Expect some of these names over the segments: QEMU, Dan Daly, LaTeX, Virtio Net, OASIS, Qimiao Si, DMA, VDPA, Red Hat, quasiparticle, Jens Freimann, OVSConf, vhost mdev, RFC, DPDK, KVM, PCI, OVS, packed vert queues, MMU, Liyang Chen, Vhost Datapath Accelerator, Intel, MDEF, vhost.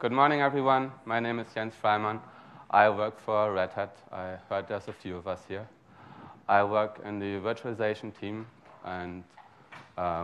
Good morning, everyone. My name is Jens Freimann. I work for Red Hat. I heard there's a few of us here. I work in the virtualization team, and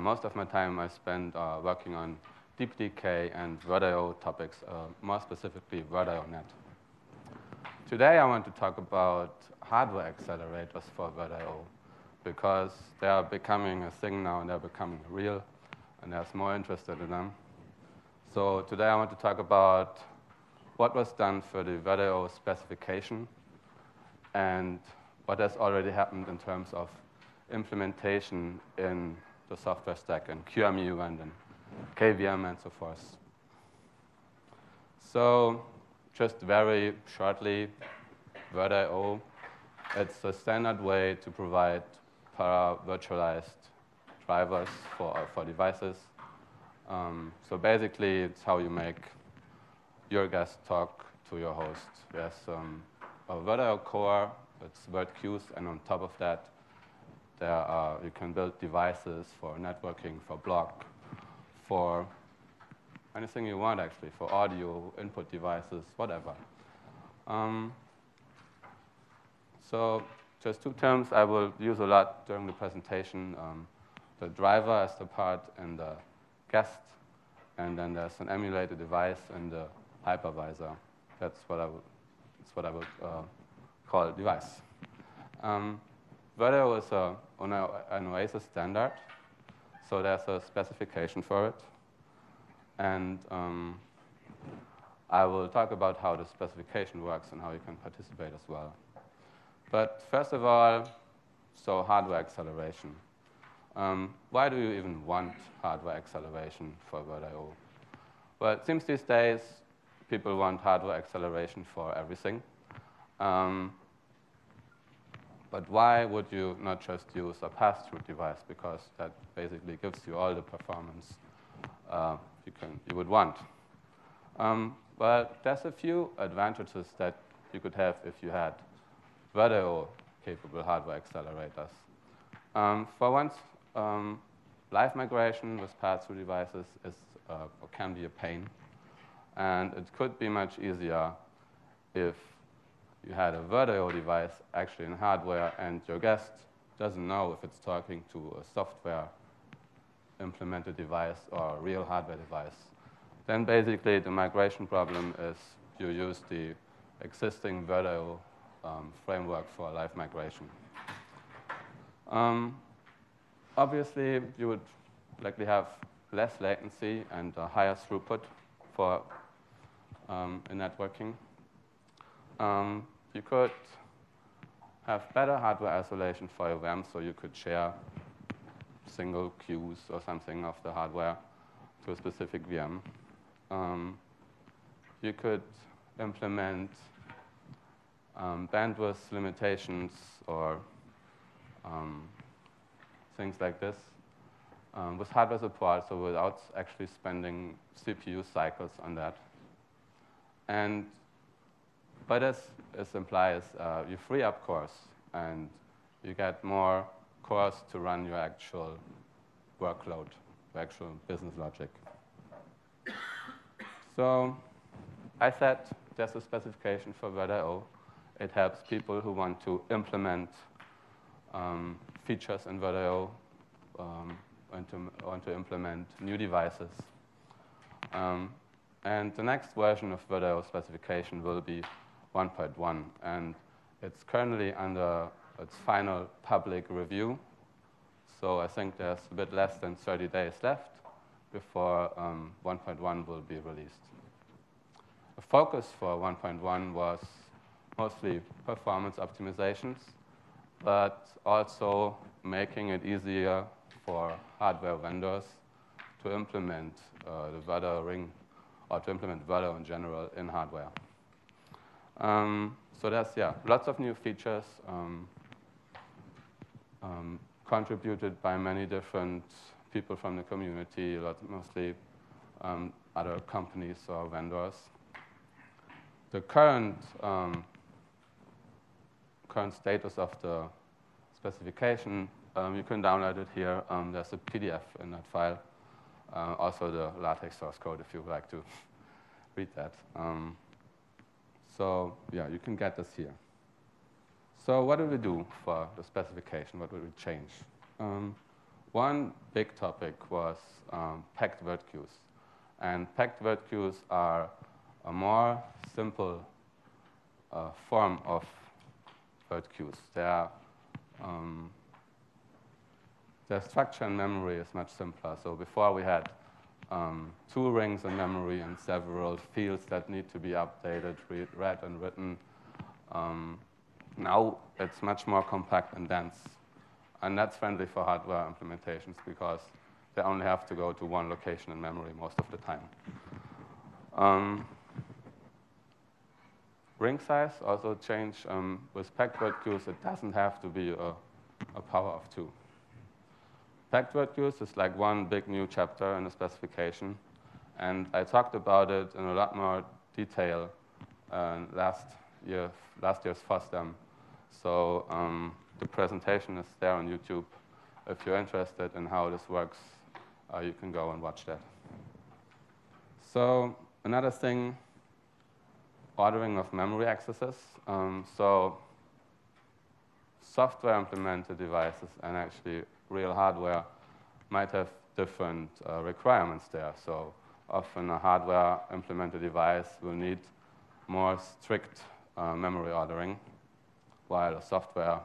most of my time I spend working on DPDK and VirtIO topics, more specifically VirtIO Net. Today I want to talk about hardware accelerators for VirtIO, because they are becoming a thing now, and they're becoming real, and there's more interest in them. So today I want to talk about what was done for the VirtIO specification and what has already happened in terms of implementation in the software stack, in QEMU and in KVM and so forth. So just very shortly, VirtIO, it's a standard way to provide para-virtualized drivers for devices. So basically, it's how you make your guest talk to your host. There's a VirtIO core, it's vert queues, and on top of that, there are, you can build devices for networking, for block, for anything you want, actually, for audio, input devices, whatever. So just two terms I will use a lot during the presentation. The driver is the part in the guest, and then there's an emulator device in the hypervisor. That's what I would call a device. VirtIO is an OASIS standard, so there's a specification for it. And I will talk about how the specification works and how you can participate as well. But first of all, so hardware acceleration. Why do you even want hardware acceleration for VirtIO? Well, it seems these days people want hardware acceleration for everything. But why would you not just use a pass-through device? Because that basically gives you all the performance you would want. Well, there's a few advantages that you could have if you had VirtIO-capable hardware accelerators. For once, live migration with pass-through devices is, or can be a pain. And it could be much easier if you had a VirtIO device actually in hardware, and your guest doesn't know if it's talking to a software-implemented device or a real hardware device. Then basically the migration problem is you use the existing VirtIO framework for live migration. Obviously, you would likely have less latency and a higher throughput for in networking. You could have better hardware isolation for your VMs, so you could share single queues or something of the hardware to a specific VM. You could implement bandwidth limitations or things like this with hardware support, so without actually spending CPU cycles on that. And but as it implies, you free up cores, and you get more cores to run your actual workload, your actual business logic. So I said there's a specification for VirtIO. It helps people who want to implement features in VirtIO and to implement new devices. And the next version of VirtIO specification will be 1.1, and it's currently under its final public review. So I think there's a bit less than 30 days left before 1.1 will be released. The focus for 1.1 was mostly performance optimizations, but also making it easier for hardware vendors to implement the VirtIO ring, or to implement VirtIO in general in hardware. So there's, lots of new features contributed by many different people from the community, mostly other companies or vendors. The current status of the specification, you can download it here. There's a PDF in that file. Also the LaTeX source code if you would like to. read that. So yeah, you can get this here. So what do we do for the specification? What would we change? One big topic was packed vert queues. And packed vert queues are a more simple form of vert queues. Their structure in memory is much simpler. So before we had two rings in memory and several fields that need to be updated, read and written. Now it's much more compact and dense. And that's friendly for hardware implementations because they only have to go to one location in memory most of the time. Ring size also changed. With packed vert queues, it doesn't have to be a power of 2. Packed vert queues is like one big new chapter in the specification. And I talked about it in a lot more detail last year's FOSDEM. So the presentation is there on YouTube. If you're interested in how this works, you can go and watch that. So another thing, ordering of memory accesses. So software-implemented devices and actually real hardware might have different requirements there. So often a hardware-implemented device will need more strict memory ordering, while a software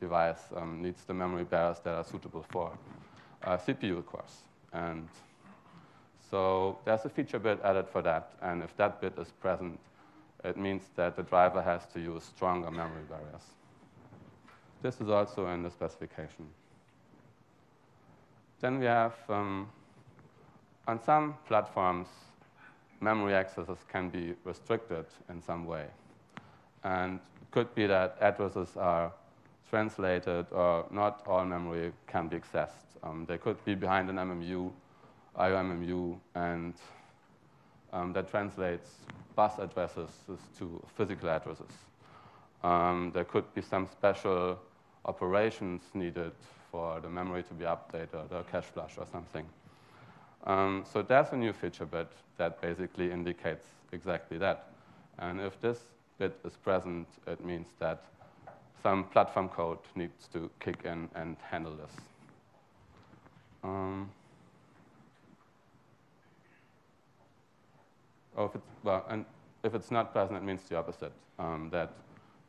device needs the memory pairs that are suitable for CPU, of course. And so there's a feature bit added for that. And if that bit is present, it means that the driver has to use stronger memory barriers. This is also in the specification. Then we have, on some platforms, memory accesses can be restricted in some way. And it could be that addresses are translated, or not all memory can be accessed. They could be behind an MMU, IOMMU, and that translates bus addresses to physical addresses. There could be some special operations needed for the memory to be updated, or cache flush or something. So there's a new feature bit that basically indicates exactly that. And if this bit is present, it means that some platform code needs to kick in and handle this. And if it's not present, it means the opposite, that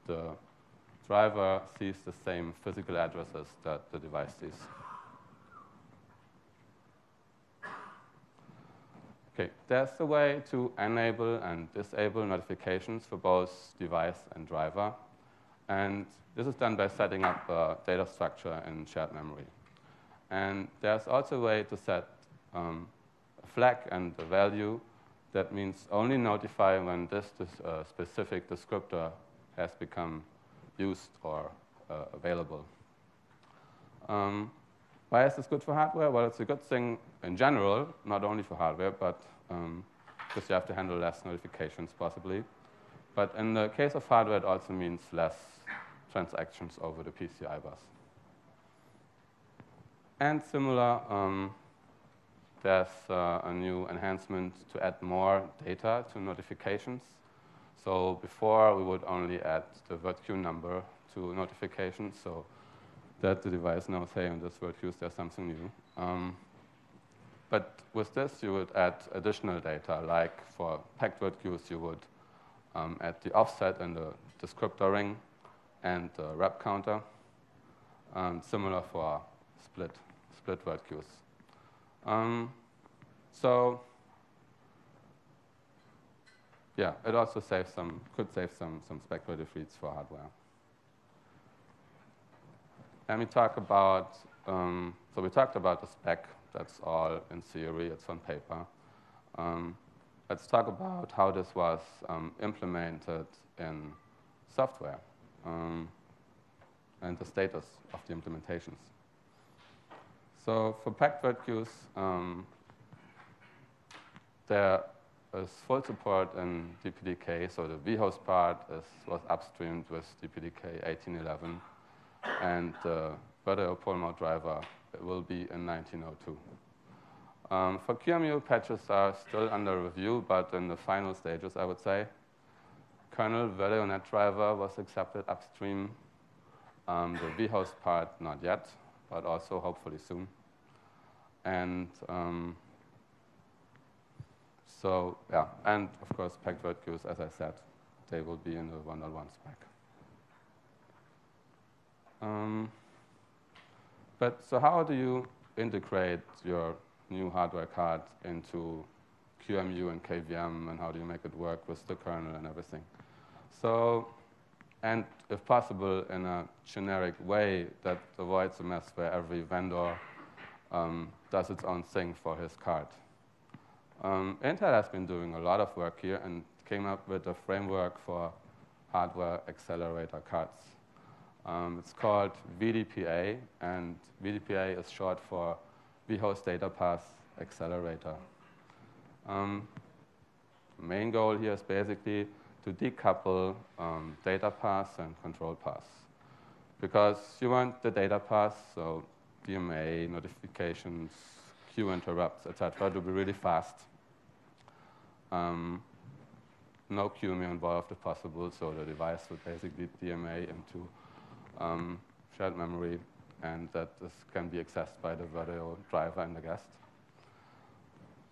the driver sees the same physical addresses that the device sees. Okay, there's a way to enable and disable notifications for both device and driver. And this is done by setting up a data structure in shared memory. And there's also a way to set a flag and a value. That means only notify when this specific descriptor has become used or available. Why is this good for hardware? Well, it's a good thing in general, not only for hardware, but because you have to handle less notifications, possibly. But in the case of hardware, it also means less transactions over the PCI bus. And similar, there's a new enhancement to add more data to notifications. So before, we would only add the vert queue number to notifications, so that the device knows, hey, on this vert queue, there's something new. But with this, you would add additional data. Like for packed vert queues, you would add the offset in the descriptor ring and the wrap counter. Similar for split vert queues. So yeah, it also saves could save some speculative reads for hardware. Let me talk about, so we talked about the spec. That's all in theory. It's on paper. Let's talk about how this was implemented in software and the status of the implementations. So for packed vert queues, there is full support in DPDK. So the vhost part was upstreamed with DPDK 18.11. And the VirtIO poll mode driver will be in 19.02. For QEMU, patches are still under review, but in the final stages, I would say. Kernel Virtio Net driver was accepted upstream. The vhost part, not yet, but also hopefully soon. And so, yeah, and of course, packed vert queues, as I said, they will be in the 1.1 spec. So how do you integrate your new hardware card into QEMU and KVM, and how do you make it work with the kernel and everything? So, and if possible, in a generic way that avoids a mess where every vendor does its own thing for his card. Intel has been doing a lot of work here and came up with a framework for hardware accelerator cards. It's called VDPA, and VDPA is short for vhost Datapath Accelerator. Main goal here is basically to decouple data paths and control paths, because you want the data paths, so DMA, notifications, queue interrupts, etc., to be really fast. No QEMU involved if possible, so the device would basically DMA into shared memory, and that this can be accessed by the Virtio driver and the guest.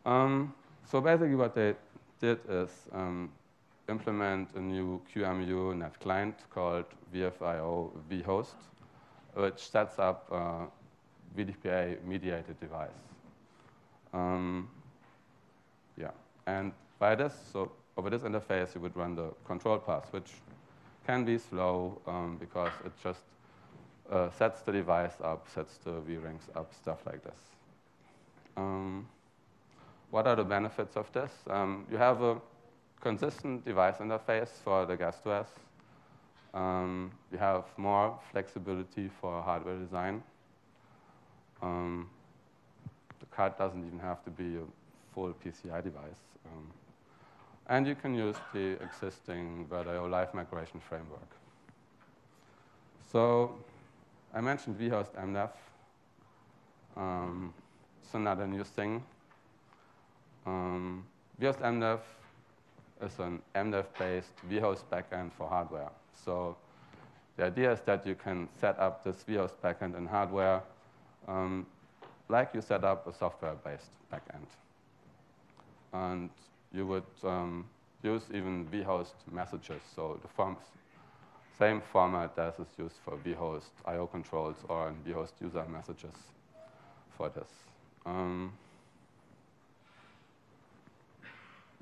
So basically what they did is implement a new QEMU net client called VFIO Vhost, which sets up a VDPA-mediated device. Yeah, and by this, so over this interface, you would run the control path, which can be slow because it just sets the device up, sets the vrings up, stuff like this. What are the benefits of this? You have a consistent device interface for the guest OS. You have more flexibility for hardware design. The card doesn't even have to be a full PCI device. And you can use the existing VirtIO live migration framework. So I mentioned vhost mdev. It's another new thing. Vhost mdev is an MDEF-based vhost backend for hardware. So the idea is that you can set up this vhost backend in hardware like you set up a software-based backend. And you would use even vhost messages, so the same format as is used for vhost I/O controls or in vhost user messages for this.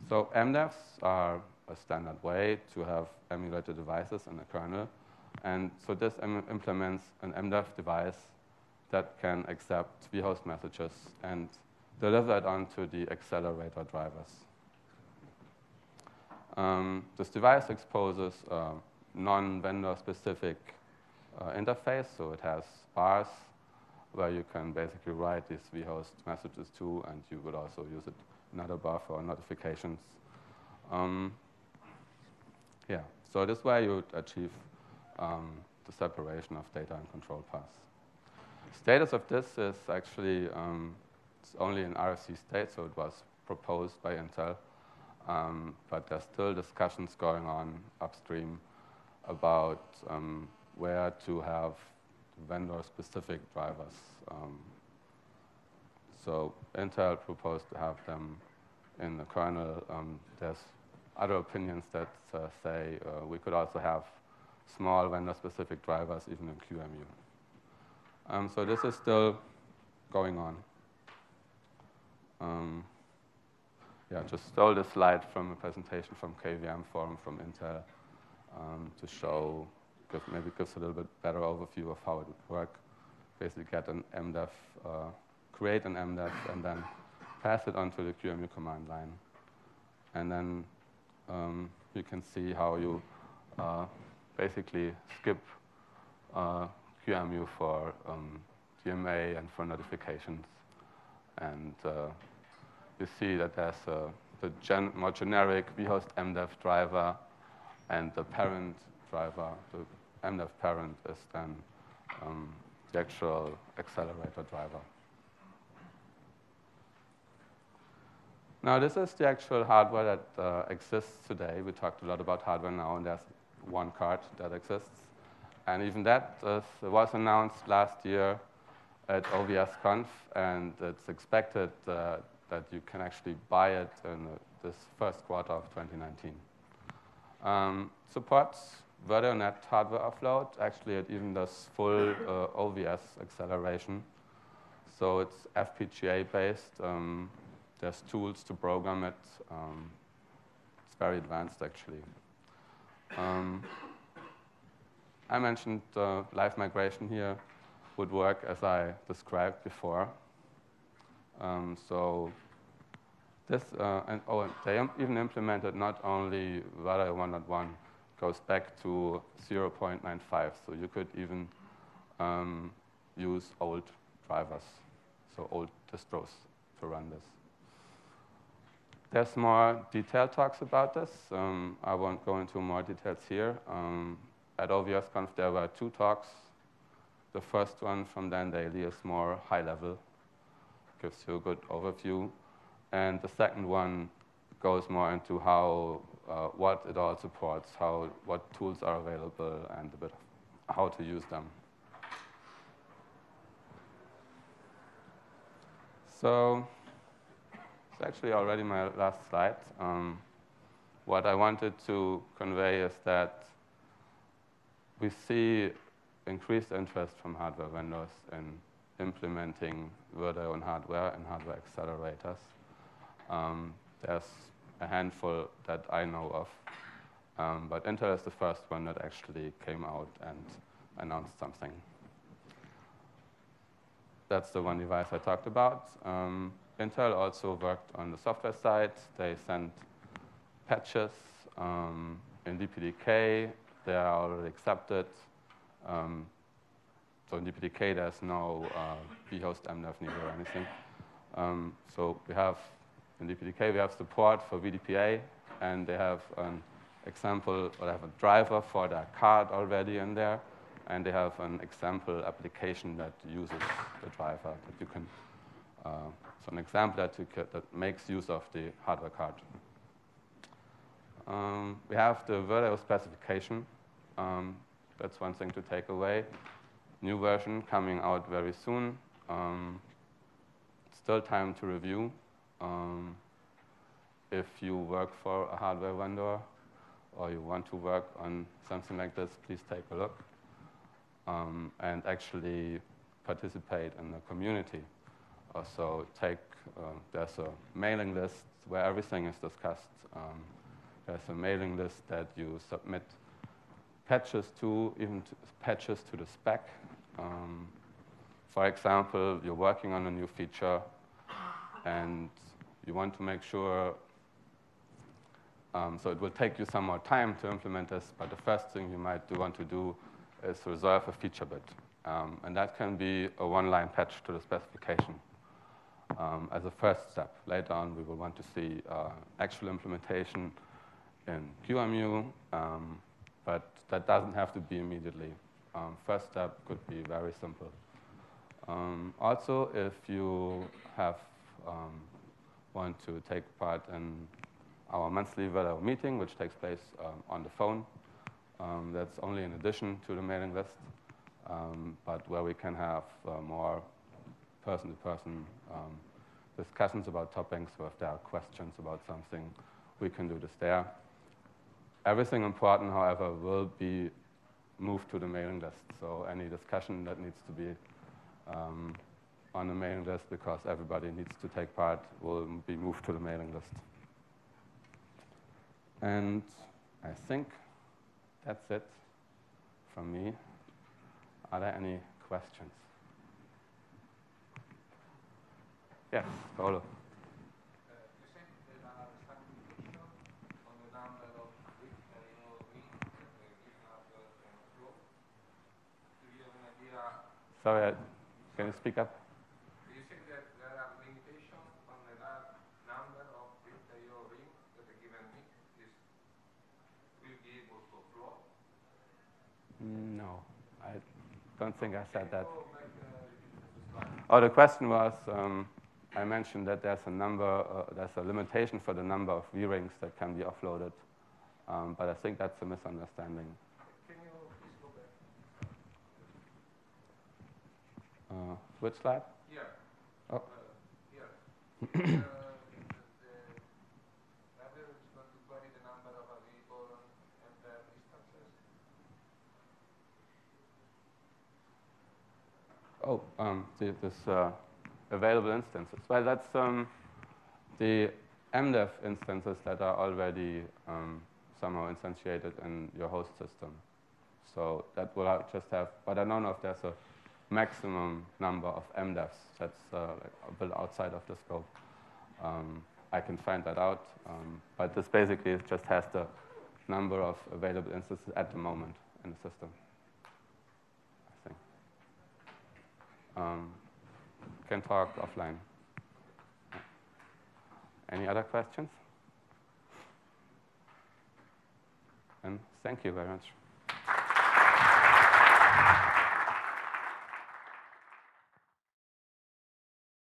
So MDEVs are a standard way to have emulated devices in the kernel. And so this implements an MDEV device that can accept vhost messages and deliver it onto the accelerator drivers. This device exposes a non-vendor-specific interface. So it has bars where you can basically write these vhost messages to, and you would also use it another bar for notifications. Yeah, so this way you would achieve the separation of data and control paths. Status of this is actually it's only in RFC state, so it was proposed by Intel, but there's still discussions going on upstream about where to have vendor-specific drivers. So Intel proposed to have them in the kernel. There's other opinions that say we could also have small vendor-specific drivers even in QEMU. So this is still going on. Yeah, just stole this slide from a presentation from KVM Forum from Intel to show, maybe gives a little bit better overview of how it would work. Basically get an MDEF create an MDEF, and then pass it onto the QEMU command line. And then you can see how you basically skip QEMU for DMA and for notifications. And you see that there's the more generic vhost MDEV driver, and the parent driver, the MDEV parent is then the actual accelerator driver. Now, this is the actual hardware that exists today. We talked a lot about hardware now, and there's one card that exists. And even that was announced last year at OVSConf, and it's expected that you can actually buy it in this first quarter of 2019. Supports Virtio Net hardware offload. Actually, it even does full OVS acceleration. So it's FPGA-based. There's tools to program it. It's very advanced, actually. I mentioned live migration here would work as I described before. So this, and they even implemented not only VirtIO 1.1, goes back to 0.95. So you could even use old drivers, so old distros to run this. There's more detailed talks about this. I won't go into more details here. At OVSConf, there were two talks. The first one from Dan Daly is more high level, gives you a good overview. And the second one goes more into how, what it all supports, how, what tools are available, and a bit of how to use them. So it's actually already my last slide. What I wanted to convey is that we see increased interest from hardware vendors in implementing VirtIO on hardware and hardware accelerators. There's a handful that I know of, but Intel is the first one that actually came out and announced something. That's the one device I talked about. Intel also worked on the software side. They sent patches in DPDK. They are already accepted. So in DPDK, there's no vhost mdev needed or anything. So we have, in DPDK, we have support for VDPA, and they have an example, or they have a driver for their card already in there, and they have an example application that uses the driver that you can, so an example that, that makes use of the hardware card. We have the VirtIO specification. That's one thing to take away. New version coming out very soon. Still time to review. If you work for a hardware vendor or you want to work on something like this, please take a look and actually participate in the community. Also, there's a mailing list where everything is discussed. There's a mailing list that you submit patches to, even patches to the spec. For example, you're working on a new feature and you want to make sure, so it will take you some more time to implement this, but the first thing you might want to do is reserve a feature bit. And that can be a one-line patch to the specification as a first step. Later on, we will want to see actual implementation in QEMU, but that doesn't have to be immediately. First step could be very simple. Also, if you have want to take part in our monthly VirtIO meeting, which takes place on the phone, that's only in addition to the mailing list, but where we can have more person-to-person discussions about topics, or if there are questions about something, we can do this there. Everything important, however, will be moved to the mailing list. So any discussion that needs to be on the mailing list, because everybody needs to take part, will be moved to the mailing list. And I think that's it from me. Are there any questions? Yes, Paolo. Sorry, can you speak up? Do you think that there are limitations on the large number of VirtIO rings that a given mix will be able to upload? No, I don't think I said that. Oh, the question was I mentioned that there's a number, there's a limitation for the number of V-rings that can be offloaded, but I think that's a misunderstanding. Can you please go back? Which slide? Yeah. Oh. Yeah. Oh, this available instances. Well, that's the MDEF instances that are already somehow instantiated in your host system. So that will just have, but I don't know if there's a maximum number of MDEFs that's a bit outside of the scope. I can find that out, but this basically just has the number of available instances at the moment in the system. Can talk offline. Any other questions? And thank you very much.